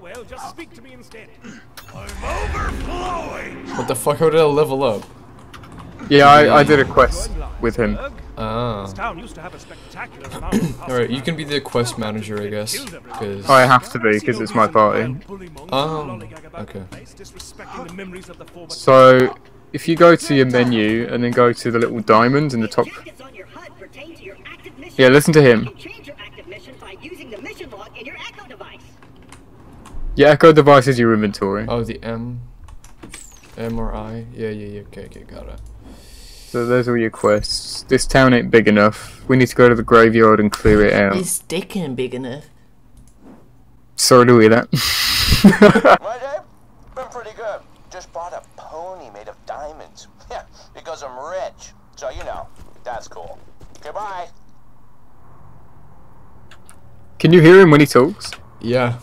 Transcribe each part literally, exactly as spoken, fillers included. well, just speak to me instead. I'm overflowing. What the fuck? How did I level up? Yeah, I, I did a quest with him. Ah. Alright, you can be the quest manager, I guess. Cause... I have to be, because it's my party. Oh, okay. So, if you go to your menu, and then go to the little diamond in the top... Yeah, listen to him. Your echo device is your inventory. Oh, the M. M or I. Yeah, yeah, yeah. Okay, okay, got it. So those are your quests. This town ain't big enough. We need to go to the graveyard and clear it out. This dick ain't big enough. Sorry to hear that. My day? Been pretty good. Just bought a pony made of diamonds. Yeah, because I'm rich. So, you know, that's cool. Goodbye. Can you hear him when he talks? Yeah.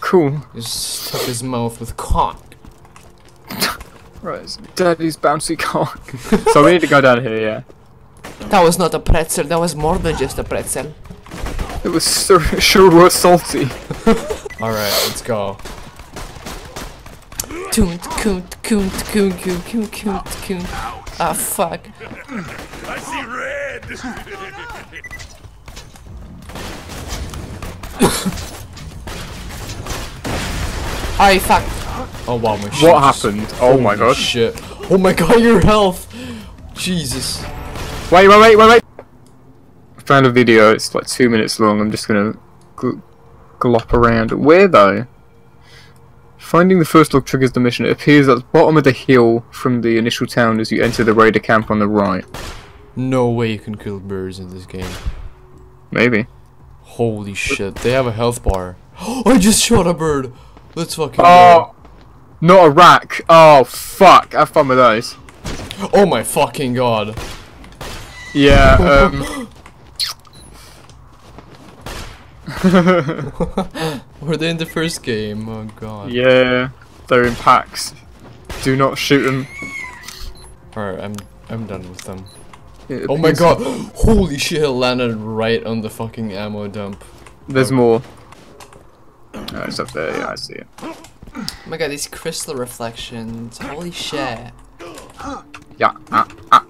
Cool. He just stuck his mouth with cock. Right, it's daddy's bouncy cock. So we need to go down here, yeah. That was not a pretzel, that was more than just a pretzel. It was so, sure was salty. Alright, let's go. Toont, coont, coont, coont, coont, coont, coont, coont. Ah, fuck. I see red! I fucked. Oh wow, my shit. What happened? Oh Holy my god. Shit. Oh my god, your health! Jesus. Wait, wait, wait, wait, wait! I found a video, it's like two minutes long, I'm just gonna gl glop around. Where though? Finding the first log triggers the mission. It appears at the bottom of the hill from the initial town as you enter the raider camp on the right. No way you can kill birds in this game. Maybe. Holy shit, they have a health bar. I just shot a bird! Let's fucking oh. go. Not a rack. Oh fuck! Have fun with those. Oh my fucking god. Yeah. Um... Were they in the first game? Oh god. Yeah, they're in packs. Do not shoot them. All right, I'm I'm done with them. Yeah, oh my god! Holy shit! It landed right on the fucking ammo dump. There's oh. more. Oh, it's up there. Yeah, I see it. Oh my god, these crystal reflections. Holy shit. Yeah, ah, ah, ah,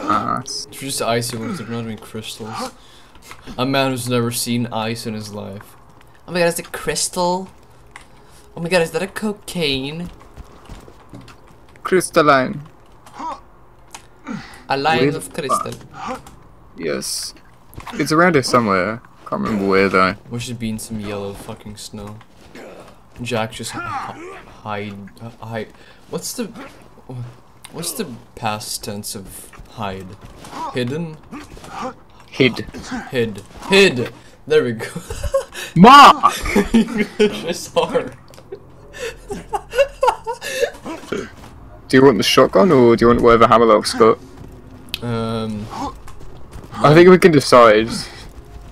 ah. It's just ice, they're not even crystals. A man who's never seen ice in his life. Oh my god, is it crystal? Oh my god, is that a cocaine? Crystalline. A line of crystal. Yes. It's around here somewhere. Can't remember where though. Wish it'd been some yellow fucking snow. Jack just hide, hide. What's the, what's the past tense of hide? Hidden. Hid. Hid. Hid. There we go. Ma. English is hard. Do you want the shotgun or do you want whatever Hammerlock's got? Um. I think we can decide.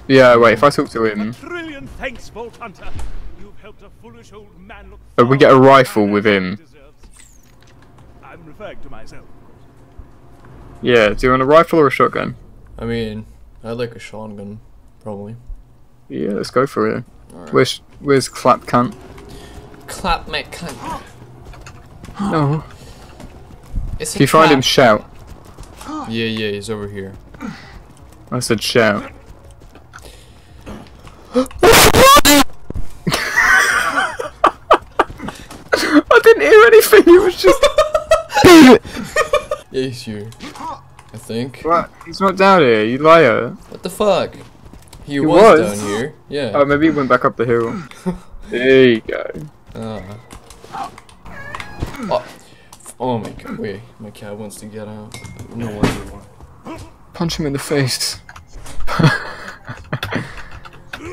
Yeah. Wait. If I talk to him. A trillion thanks, Vault Hunter. But we get a rifle with him. I'm referring to myself. Yeah, do you want a rifle or a shotgun? I mean, I'd like a shotgun, probably. Yeah, let's go for it. Right. Where's, where's Clap Cunt? Clap my cunt. No. It's if you clap. Find him, shout. Yeah, yeah, he's over here. I said shout. Anything, he was just. Yeah, he's here. I think. What? He's not down here, you liar. What the fuck? He, he was, was down here. Yeah. Oh, maybe he went back up the hill. There you go. Uh. Oh. Oh my god, wait. My cat wants to get out. No wonder why. Punch him in the face.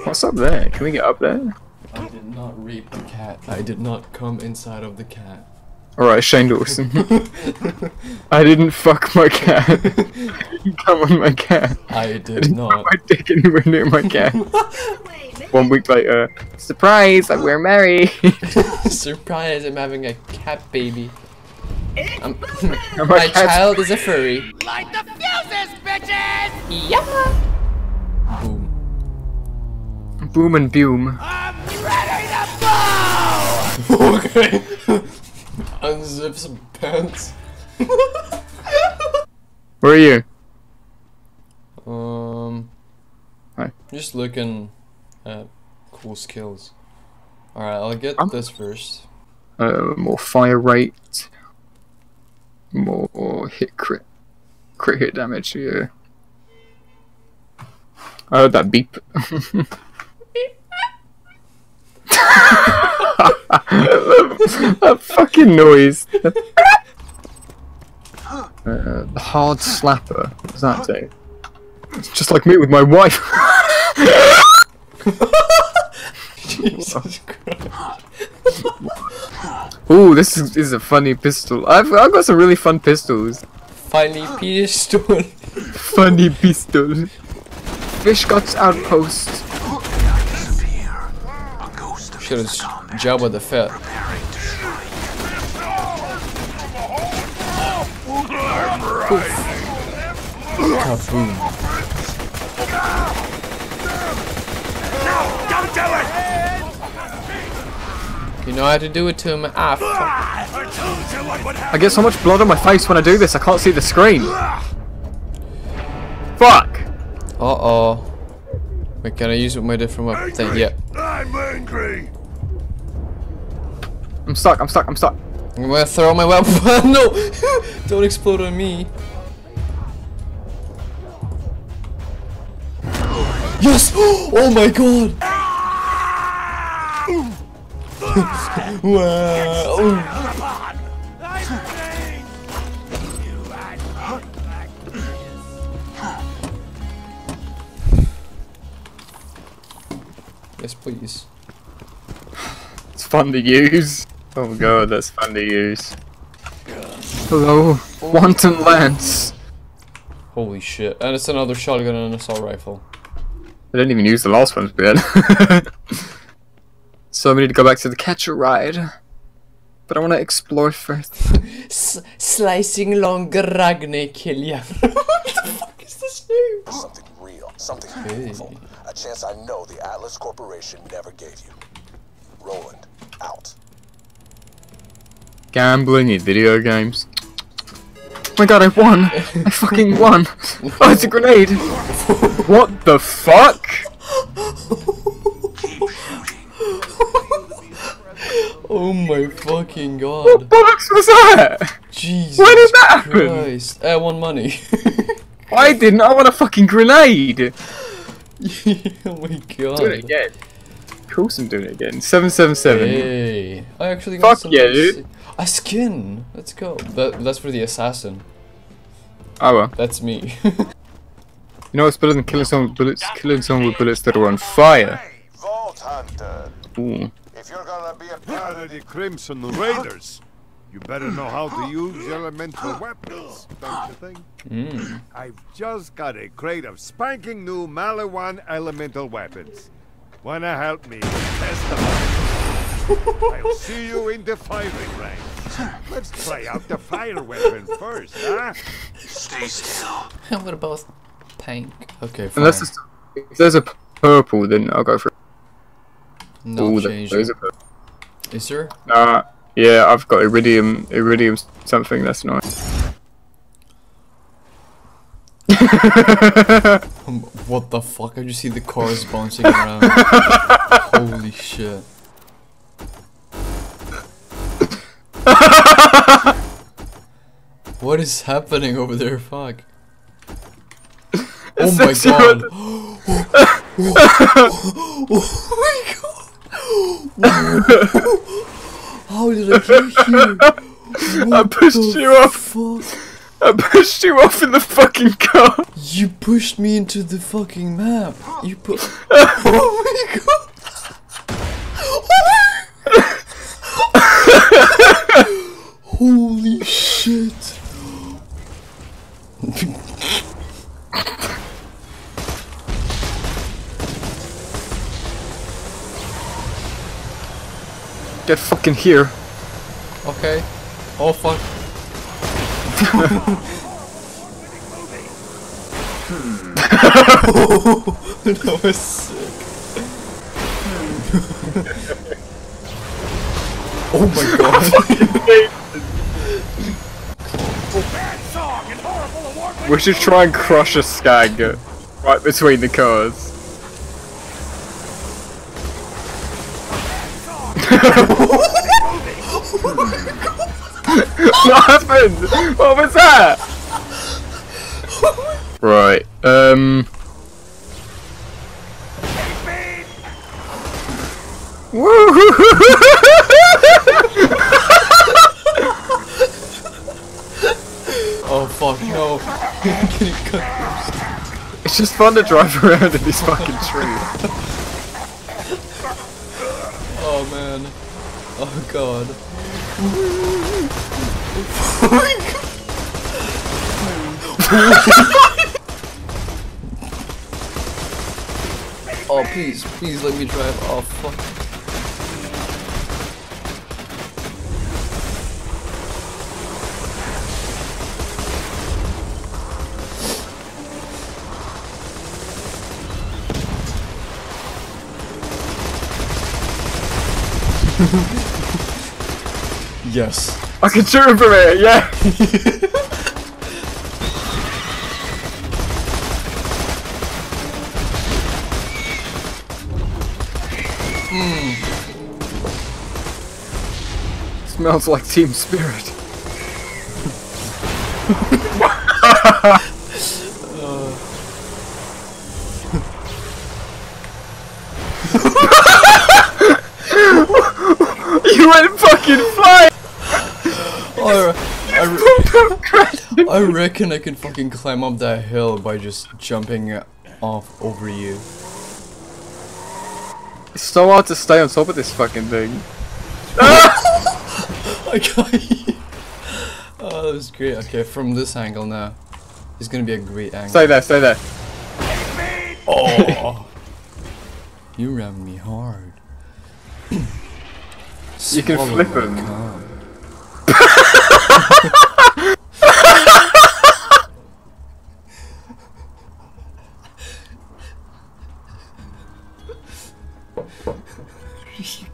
What's up there? Can we get up there? I did not rape the cat. I did not come inside of the cat. Alright, Shane Dawson. I didn't fuck my cat. Come on, my cat. I did, I didn't not. Put my dick anywhere near my cat. One week later, surprise, like we're married. Surprise, I'm having a cat baby. I'm, my, my child is a furry. Light the fuses, bitches! Yeah! Boom. Boom and boom. I'm ready to Okay. Unzip some pants. Where are you? Um. Hi. Just looking at cool skills. Alright, I'll get um, this first. Uh, more fire rate. More hit crit. Crit hit damage, yeah. I heard that beep. that, that fucking noise. uh, the hard slapper. What does that do? It's just like me with my wife. Jesus Christ. Ooh, this is, this is a funny pistol. I've, I've got some really fun pistols. Funny pistol. Funny pistol. Fishgot's outpost. Shit, it's Jabba the Fett. Kaboom. No, don't do it! You know how to do it to him. Ah, fuck. I get so much blood on my face when I do this, I can't see the screen. Fuck! Uh oh. Wait, can I use it with my different weapon thing? Yeah. I'm angry. I'm stuck, I'm stuck, I'm stuck. I'm gonna throw my weapon. No! Don't explode on me. Yes! Oh my god! Wow! Yes, please. It's fun to use. Oh god, that's fun to use. Hello, oh, wanton lance. Holy shit! And it's another shotgun and an assault rifle. I didn't even use the last one's bit. So we need to go back to the catcher ride, but I want to explore first. S slicing long ragne kill ya. What the fuck is this name? Something real, something beautiful. Hey. A chance I know the Atlas Corporation never gave you. Roland, out. Gambling in video games. Oh my god, I won! I fucking won! Oh, it's a grenade! What the fuck? Oh my fucking god. What box was that? Jesus. Why did that happen? Christ. I won money. I didn't, I won a fucking grenade! Oh my god. Doing it again. Of course I'm doing it again. seven seven seven. Hey, I actually got Fuck some yeah, dude. A skin. Let's go. That, that's for the assassin. Oh well. That's me. You know what's better than killing someone with bullets? Killing someone with bullets that are on fire. Vault Hunter. Ooh. If you're gonna be a part of the Crimson Raiders, you better know how to use elemental weapons, don't you think? Mm. I've just got a crate of spanking new Malawan elemental weapons. Wanna help me test them? I'll see you in the firing range. Let's try out the fire weapon first, huh? Stay still. And we're both pink. Okay, fine. Unless it's, if there's a purple, then I'll go for it. No change. Is there? Nah. Yeah, I've got iridium, iridium something, that's nice. um, what the fuck? I just see the cars bouncing around. Holy shit. What is happening over there? Fuck. Oh my god. Oh my god. How did I get you? What I pushed you off. Fuck? I pushed you off in the fucking car. You pushed me into the fucking map. You put. Oh my god! Holy shit! Get fucking here. Okay. Oh fuck. Oh, that was sick. Oh my god. We should try and crush a skag right between the cars. What happened? What was that? Right, um... Oh fuck, no. Can you cut? It's just fun to drive around in these fucking trees. Oh man. Oh god. Oh please, please let me drive. Oh fuck. Yes. I can shoot him from here, yeah! Mm. Smells like team spirit. You went fucking fly! I, re I reckon I can fucking climb up that hill by just jumping off over you. It's so hard to stay on top of this fucking thing. I got you. Oh, that was great. Okay, from this angle now. It's gonna be a great angle. Stay there, stay there. Oh. You ran me hard. You can flip him. You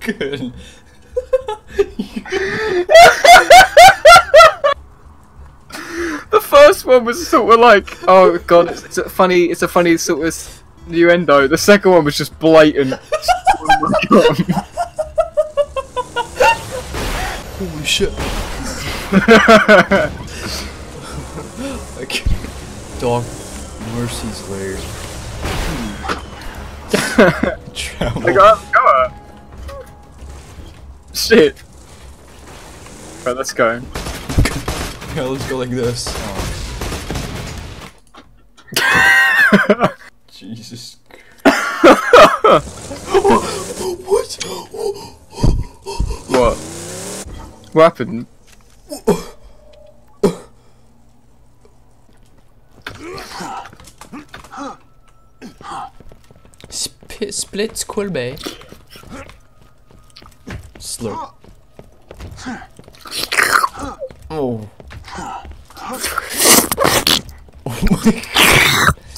could. The first one was sort of like, oh god, it's, it's a funny, it's a funny sort of innuendo. The second one was just blatant. Oh my god. Holy shit. Okay. Dog mercies layer. Travel. I got up, go up. Shit. Right, let's go. Yeah, let's go like this. Oh. Jesus Christ. What? What? What happened? Sp split school bay. Slurp. Oh. Oh my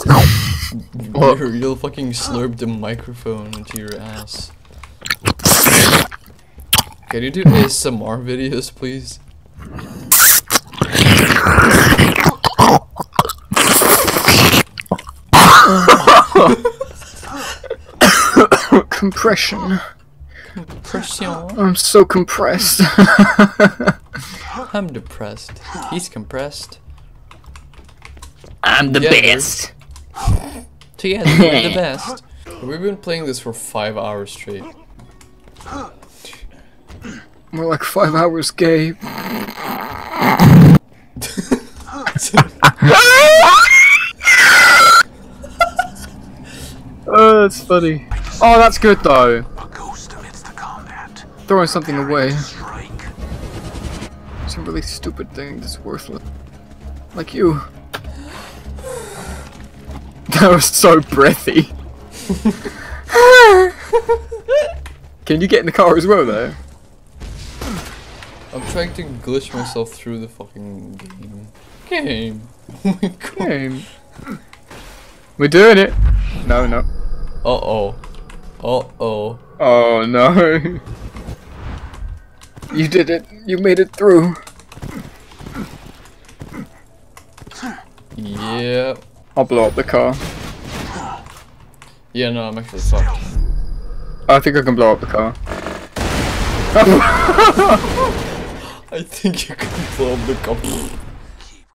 god. You'll fucking slurp the microphone into your ass. Can you do A S M R videos, please? Compression. Compression. I'm so compressed. I'm depressed. He's compressed. I'm the Together. best. Together, we're the best. We've been playing this for five hours straight. More like five hours gay. Oh, that's funny. Oh, that's good though. Throwing something away. Some really stupid thing that's worthless. Like you. That was so breathy. Can you get in the car as well though? I'm trying to glitch myself through the fucking game. Game. Oh my god. Game. We're doing it. No, no. Uh oh. Uh oh. Oh no. You did it. You made it through. Yeah. I'll blow up the car. Yeah, no, I'm actually fucked. I think I can blow up the car. I think you can blow up the car.